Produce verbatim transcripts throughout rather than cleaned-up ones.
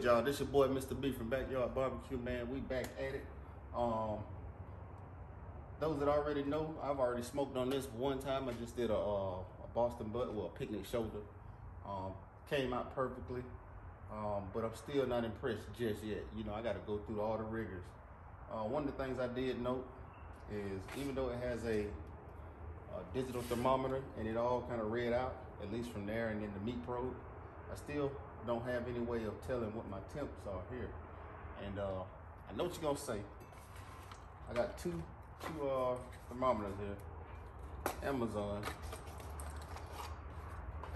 good, y'all? This your boy Mister B from Backyard Barbecue, man. We back at it. Um, those that already know, I've already smoked on this one time. I just did a, uh, a Boston butt, well, a picnic shoulder. Um, came out perfectly, um, but I'm still not impressed just yet. You know, I got to go through all the rigors. Uh, one of the things I did note is even though it has a, a digital thermometer and it all kind of read out, at least from there and then the meat probe, I still don't have any way of telling what my temps are here. And uh, I know what you're gonna say. I got two, two uh, thermometers here, Amazon.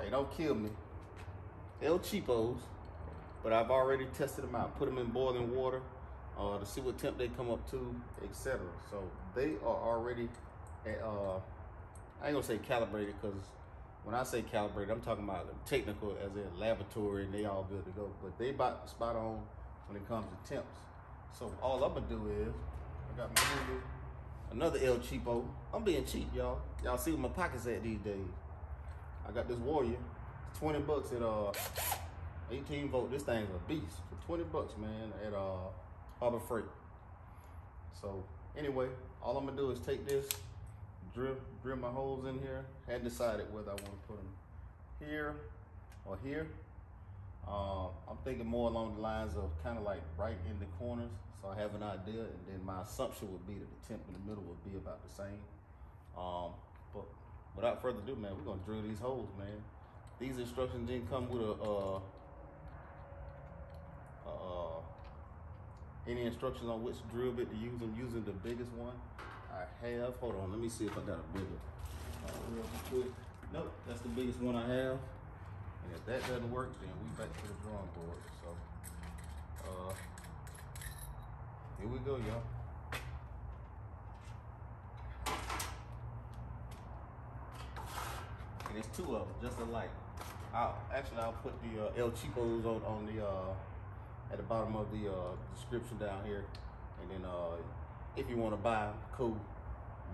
Hey, don't kill me. El cheapos, but I've already tested them out, put them in boiling water uh, to see what temp they come up to, et cetera. So they are already, at, uh, I ain't gonna say calibrated, because when I say calibrated, I'm talking about technical as in laboratory and they all good to go, but they about spot on when it comes to temps. So all I'm gonna do is, I got my hoodie, another El Cheapo. I'm being cheap, y'all. Y'all see what my pocket's at these days. I got this Warrior, twenty bucks at uh, eighteen volt. This thing's a beast for twenty bucks, man, at uh, Harbor Freight. So anyway, all I'm gonna do is take this, Drill, drill my holes in here. Had decided whether I want to put them here or here. Uh, I'm thinking more along the lines of kind of like right in the corners, so I have an idea, and then my assumption would be that the temp in the middle would be about the same. Um, but without further ado, man, we're gonna drill these holes, man. These instructions didn't come with a uh, uh, any instructions on which drill bit to use. I'm using the biggest one I have. Hold on, let me see if I got a bigger one. Real quick. Nope, that's the biggest one I have. And if that doesn't work, then we back to the drawing board. So, uh, here we go, y'all. And it's two of them, just alike. I'll, actually, I'll put the uh, El Cheapos on, on the, uh, at the bottom of the uh, description down here. And then, uh, if you want to buy them, cool.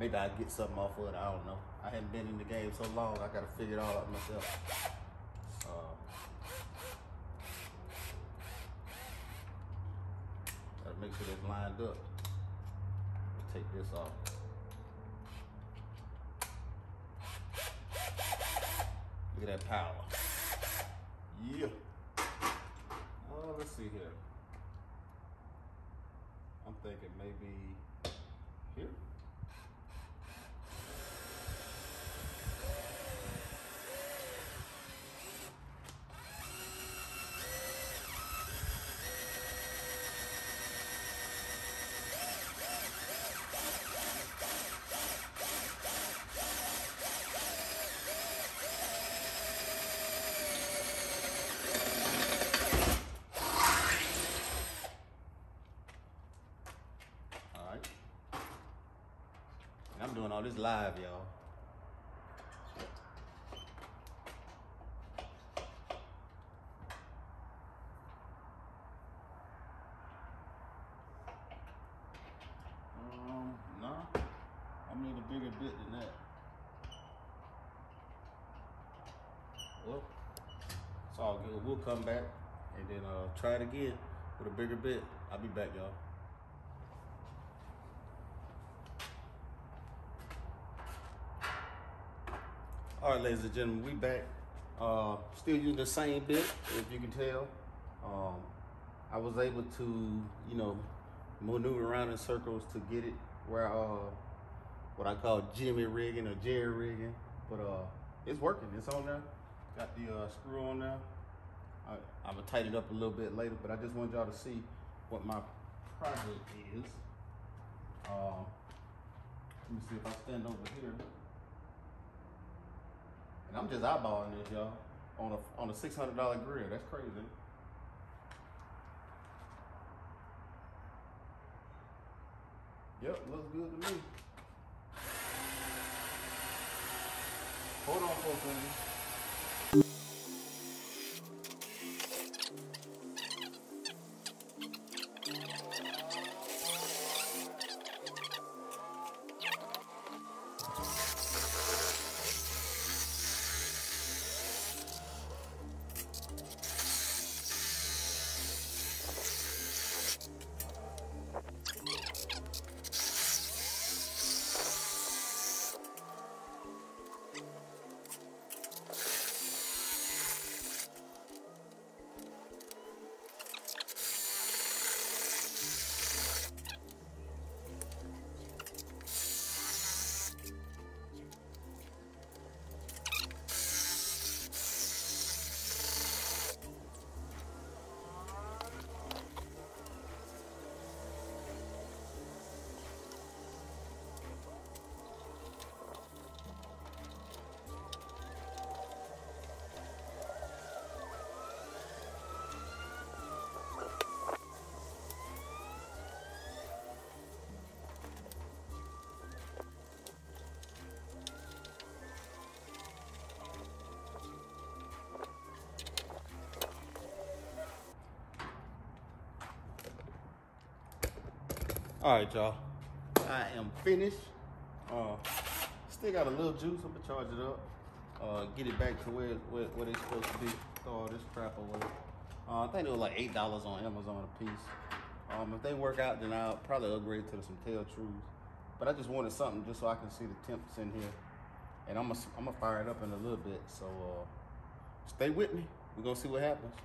Maybe I get something off of it. I don't know. I haven't been in the game so long. I gotta figure it all out myself. Uh, gotta make sure they're lined up. Let me take this off. Look at that power. Yeah. Oh, let's see here. I'm thinking maybe here. I'm doing all this live, y'all. Um, nah, I need a bigger bit than that. Well, it's all good. We'll come back and then uh, try it again with a bigger bit. I'll be back, y'all. All right, ladies and gentlemen, we back. Uh, still using the same bit, if you can tell. Um, I was able to, you know, maneuver around in circles to get it where, uh, what I call Jimmy rigging or Jerry rigging, but uh, it's working, it's on there. Got the uh, screw on there. I, I'm gonna tighten it up a little bit later, but I just wanted y'all to see what my project is. Um, let me see if I stand over here. And I'm just eyeballing this, y'all, on a on a six hundred dollar grill. That's crazy. Yep, looks good to me. Hold on for a second. All right, y'all. I am finished. Uh, still got a little juice. I'm gonna charge it up. Uh, get it back to where where, where it's supposed to be. Throw all this crap away. Uh, I think it was like eight dollars on Amazon a piece. Um, if they work out, then I'll probably upgrade to some Tail Trues. But I just wanted something just so I can see the temps in here. And I'm gonna I'm gonna fire it up in a little bit. So uh, stay with me. We're gonna see what happens.